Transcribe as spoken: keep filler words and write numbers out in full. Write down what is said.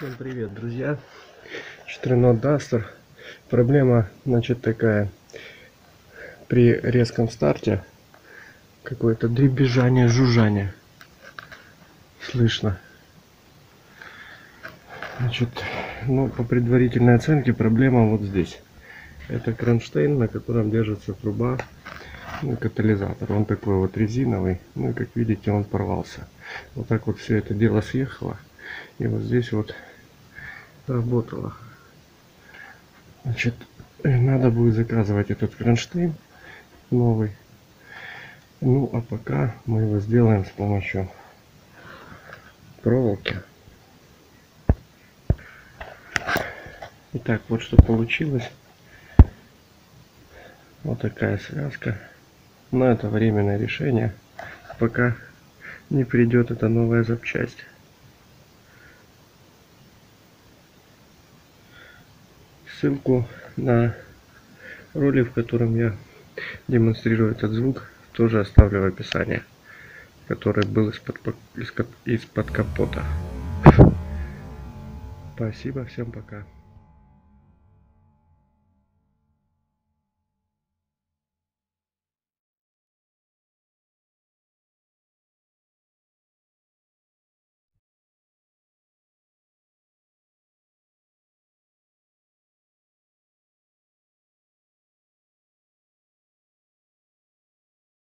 Всем привет, друзья! Renault Duster. Проблема, значит, такая: при резком старте какое-то дребезжание, жужжание слышно. Значит, ну, по предварительной оценке проблема вот здесь. Это кронштейн, на котором держится труба, ну, катализатор. Он такой вот резиновый, ну и как видите, он порвался. Вот так вот все это дело съехало, и вот здесь вот работало. Значит, надо будет заказывать этот кронштейн новый. Ну а пока мы его сделаем с помощью проволоки. Итак, вот что получилось. Вот такая связка. Но это временное решение, пока не придет эта новая запчасть. Ссылку на ролик, в котором я демонстрирую этот звук, тоже оставлю в описании, который был из-под из-под капота. Спасибо, всем пока.